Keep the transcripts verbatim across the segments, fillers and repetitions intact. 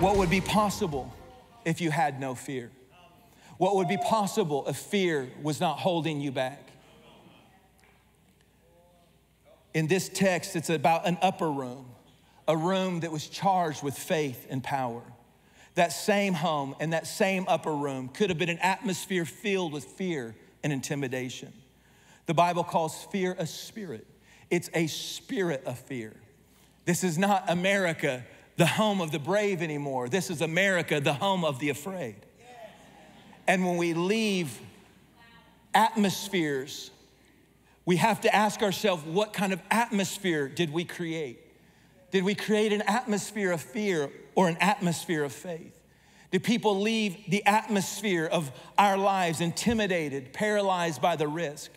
What would be possible if you had no fear? What would be possible if fear was not holding you back? In this text, it's about an upper room, a room that was charged with faith and power. That same home and that same upper room could have been an atmosphere filled with fear and intimidation. The Bible calls fear a spirit. It's a spirit of fear. This is not America, the home of the brave anymore. This is America, the home of the afraid. And when we leave atmospheres, we have to ask ourselves, what kind of atmosphere did we create? Did we create an atmosphere of fear or an atmosphere of faith? Do people leave the atmosphere of our lives intimidated, paralyzed by the risk?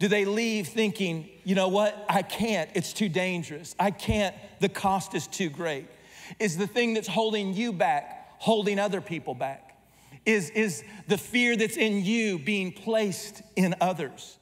Do they leave thinking, you know what, I can't, it's too dangerous. I can't, the cost is too great. Is the thing that's holding you back holding other people back? Is, is the fear that's in you being placed in others?